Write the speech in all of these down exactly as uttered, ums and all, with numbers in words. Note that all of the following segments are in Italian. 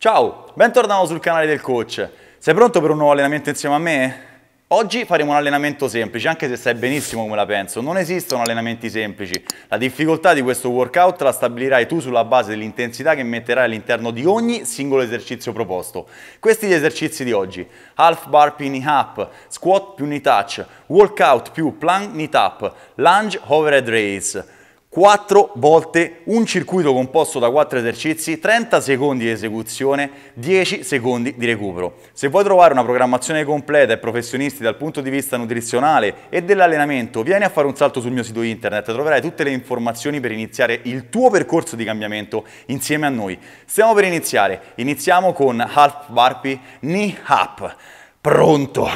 Ciao, bentornato sul canale del coach. Sei pronto per un nuovo allenamento insieme a me? Oggi faremo un allenamento semplice, anche se sai benissimo come la penso, non esistono allenamenti semplici. La difficoltà di questo workout la stabilirai tu sulla base dell'intensità che metterai all'interno di ogni singolo esercizio proposto. Questi gli esercizi di oggi: Half Burpee Knee Up, Squat più Knee Touch, Walkout più Plank Knee Tap, Lunge Overhead Raise. quattro volte, un circuito composto da quattro esercizi, trenta secondi di esecuzione, dieci secondi di recupero. Se vuoi trovare una programmazione completa e professionisti dal punto di vista nutrizionale e dell'allenamento, vieni a fare un salto sul mio sito internet, troverai tutte le informazioni per iniziare il tuo percorso di cambiamento insieme a noi. Stiamo per iniziare, iniziamo con Half Burpee Knee Up. Pronto!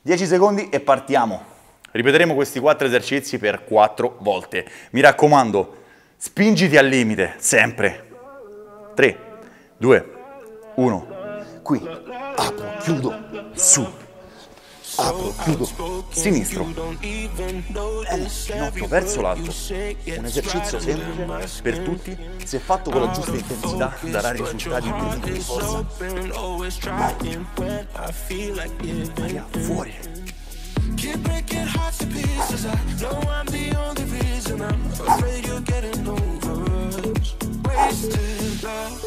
dieci secondi e partiamo. Ripeteremo questi quattro esercizi per quattro volte. Mi raccomando, spingiti al limite, sempre. tre, due, uno. Qui, apro, chiudo, su. Apro, chiudo, sinistro. È un ginocchio verso l'alto. Un esercizio semplice per tutti. Se fatto con la giusta intensità, darà risultati incredibili di forza. Maria, fuori. Keep breaking hearts to pieces. I know I'm the only reason. I'm afraid you're getting over us. Wasted love.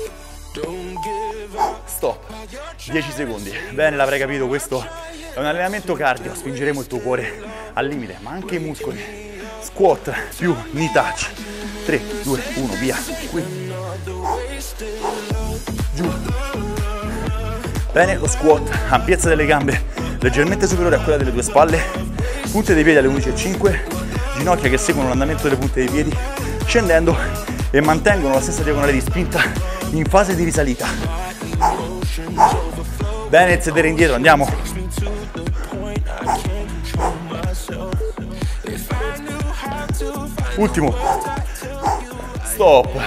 Don't give up. Stop. dieci secondi. Bene, l'avrei capito, questo è un allenamento cardio. Spingeremo il tuo cuore al limite, ma anche i muscoli. Squat più knee touch. tre, due, uno, via. Qui. Giù. Bene, lo squat, ampiezza delle gambe leggermente superiore a quella delle tue spalle, punte dei piedi alle undici e cinque, ginocchia che seguono l'andamento delle punte dei piedi, scendendo e mantengono la stessa diagonale di spinta in fase di risalita. Bene, il sedere indietro, andiamo. Ultimo. Stop.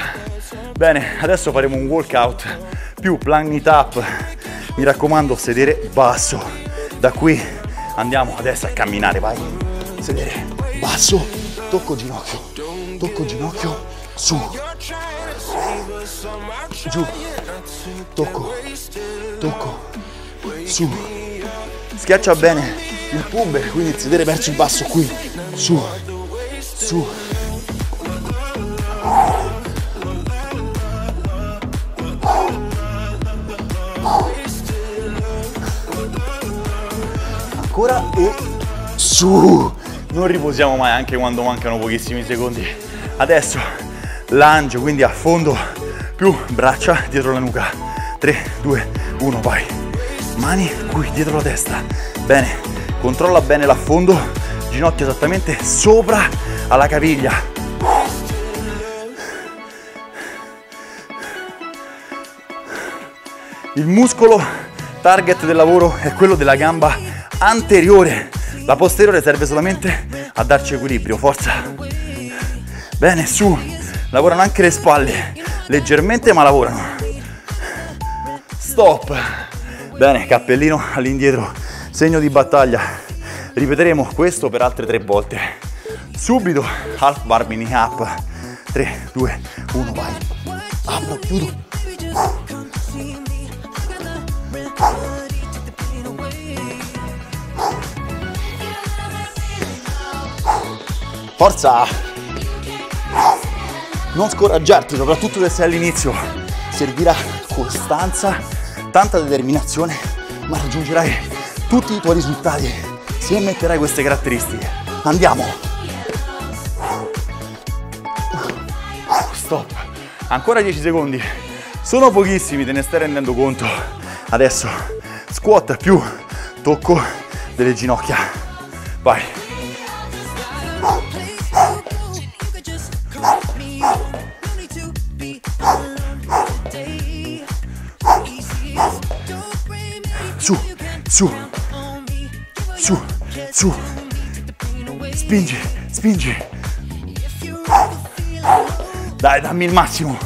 Bene, adesso faremo un workout più plank knee tap. Mi raccomando, sedere basso. Da qui andiamo adesso a camminare, vai. Sedere basso, tocco ginocchio, tocco ginocchio, su, giù, tocco, tocco, su. Schiaccia bene il pube, quindi sedere verso il basso, qui, su, su. Ora e su, non riposiamo mai anche quando mancano pochissimi secondi. Adesso lancio, quindi affondo più braccia dietro la nuca. Tre, due, uno, vai. Mani qui dietro la testa. Bene, controlla bene l'affondo, ginocchio esattamente sopra alla caviglia. Il muscolo target del lavoro è quello della gamba anteriore, la posteriore serve solamente a darci equilibrio, forza. Bene, su, lavorano anche le spalle, leggermente ma lavorano. Stop. Bene, cappellino all'indietro, segno di battaglia. Ripeteremo questo per altre tre volte. Subito, half burpee knee up. tre, due, uno, vai. Apro, chiudo. Forza! Non scoraggiarti, soprattutto se sei all'inizio. Servirà costanza, tanta determinazione, ma raggiungerai tutti i tuoi risultati se metterai queste caratteristiche. Andiamo! Stop! Ancora dieci secondi. Sono pochissimi, te ne stai rendendo conto. Adesso squat più tocco delle ginocchia. Vai! Su, su, su, su, spingi, spingi. Dai, dammi il massimo.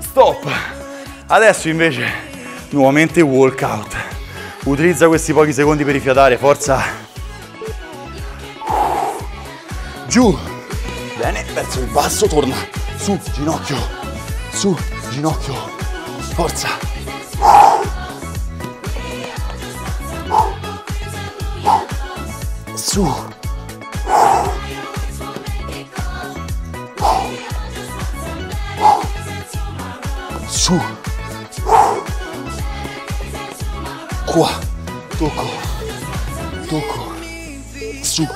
Stop. Adesso invece nuovamente walkout. Utilizza questi pochi secondi per rifiatare, forza. giù, bene, verso il basso, torna su, ginocchio, su, ginocchio, forza, su, su, qua, tocco, tocco, su.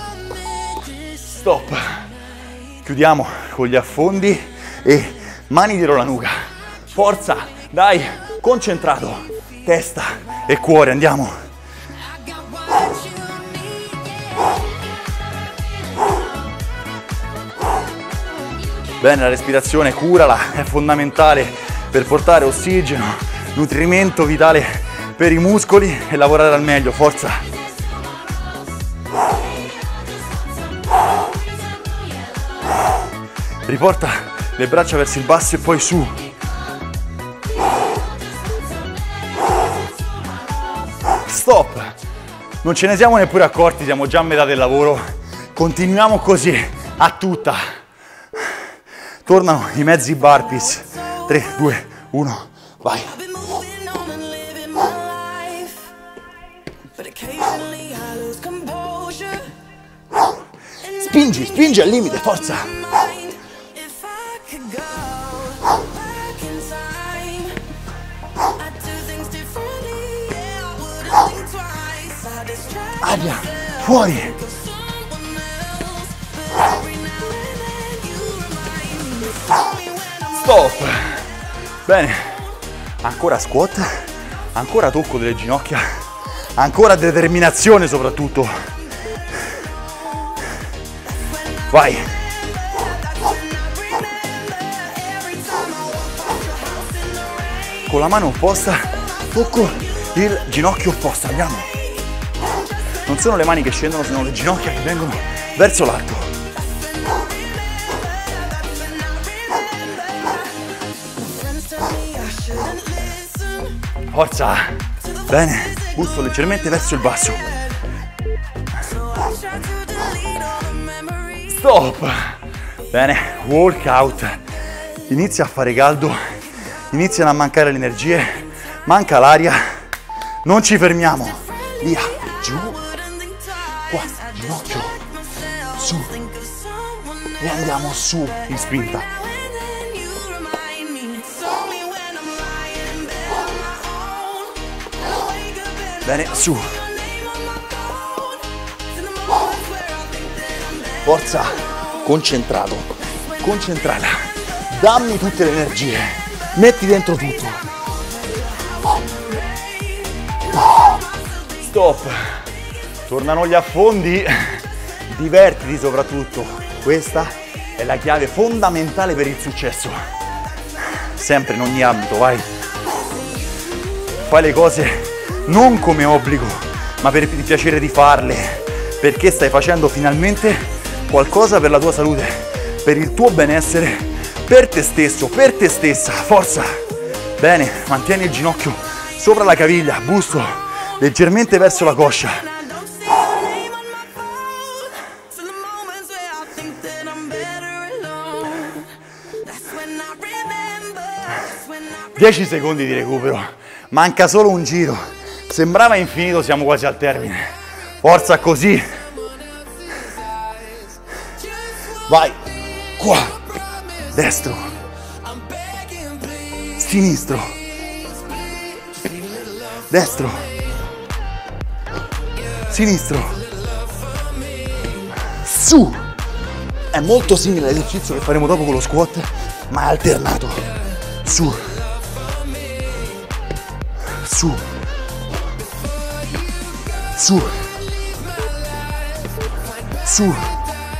Stop. Chiudiamo con gli affondi e mani dietro la nuca. Forza, dai, concentrato. Testa e cuore, andiamo. Bene, la respirazione, curala, è fondamentale per portare ossigeno, nutrimento vitale per i muscoli e lavorare al meglio. Forza. Riporta le braccia verso il basso e poi su. Stop. Non ce ne siamo neppure accorti, siamo già a metà del lavoro. Continuiamo così, a tutta. Tornano i mezzi burpees. tre, due, uno, vai. Spingi, spingi al limite, forza. Aria, fuori. Stop. Bene. Ancora squat. Ancora tocco delle ginocchia. Ancora determinazione soprattutto. Vai. Con la mano opposta tocco il ginocchio opposto. Andiamo. Non sono le mani che scendono, sono le ginocchia che vengono verso l'alto. Forza! Bene, busto leggermente verso il basso. Stop! Bene, walkout. Inizia a fare caldo, iniziano a mancare le energie, manca l'aria. Non ci fermiamo. Via, giù. Qua, ginocchio, su, e andiamo su in spinta. Bene, su. Forza, concentrato, concentrata. Dammi tutte le energie, metti dentro tutto. Stop. Tornano gli affondi, divertiti soprattutto. Questa è la chiave fondamentale per il successo. Sempre in ogni ambito, vai. Fai le cose non come obbligo, ma per il piacere di farle, perché stai facendo finalmente qualcosa per la tua salute, per il tuo benessere, per te stesso, per te stessa. Forza! Bene, mantieni il ginocchio sopra la caviglia, busto leggermente verso la coscia. dieci secondi di recupero, manca solo un giro, sembrava infinito, siamo quasi al termine. Forza, così. Vai, qua, destro, sinistro, destro, sinistro, su. È molto simile all'esercizio che faremo dopo con lo squat, ma alternato, su. Su, su, su,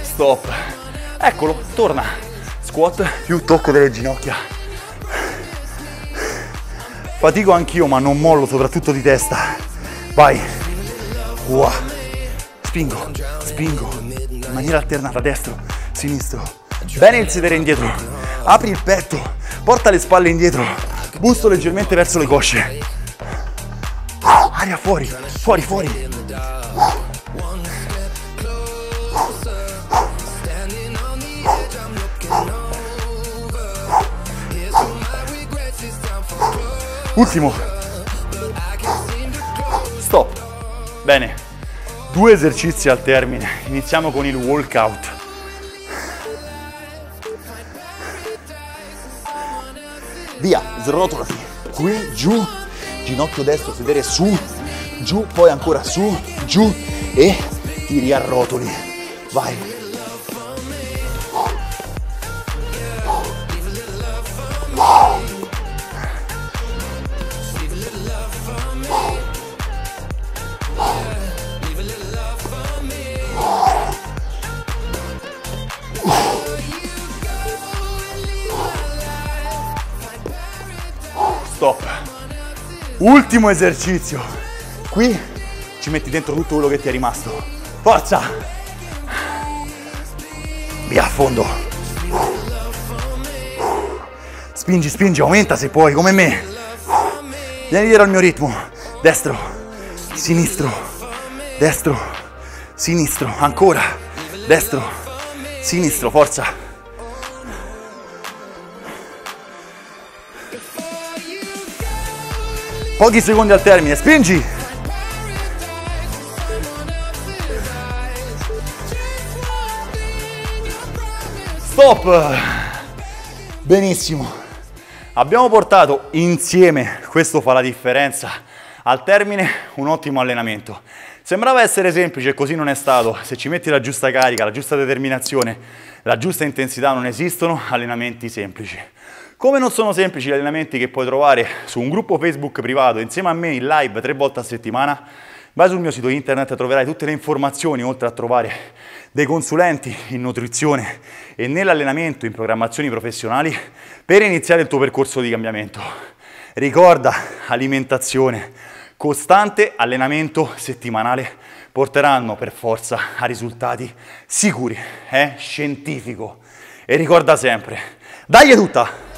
stop, eccolo, torna, squat più tocco delle ginocchia. Fatico anch'io ma non mollo, soprattutto di testa. Vai, wow. Spingo, spingo, in maniera alternata, destro, sinistro. Bene il sedere indietro, apri il petto, porta le spalle indietro, busto leggermente verso le cosce. Aria fuori, fuori, fuori. ultimo, stop. Bene, due esercizi al termine, iniziamo con il walkout. Via, srotolati, qui, giù, ginocchio destro, sedere su, giù, poi ancora su, giù e ti riarrotoli, vai. Stop. Ultimo esercizio. Qui ci metti dentro tutto quello che ti è rimasto. Forza! Via a fondo. Spingi, spingi, aumenta se puoi, come me. Vieni dietro al mio ritmo. Destro, sinistro, destro, sinistro, ancora. Destro, sinistro, forza. Pochi secondi al termine, spingi! Stop! Benissimo, abbiamo portato insieme, questo fa la differenza, al termine un ottimo allenamento. Sembrava essere semplice, così non è stato. Se ci metti la giusta carica, la giusta determinazione, la giusta intensità, non esistono allenamenti semplici. Come non sono semplici gli allenamenti che puoi trovare su un gruppo Facebook privato insieme a me in live tre volte a settimana, vai sul mio sito internet e troverai tutte le informazioni, oltre a trovare dei consulenti in nutrizione e nell'allenamento, in programmazioni professionali, per iniziare il tuo percorso di cambiamento. Ricorda, alimentazione costante, allenamento settimanale porteranno per forza a risultati sicuri, è scientifico. E ricorda sempre, dagli tutta!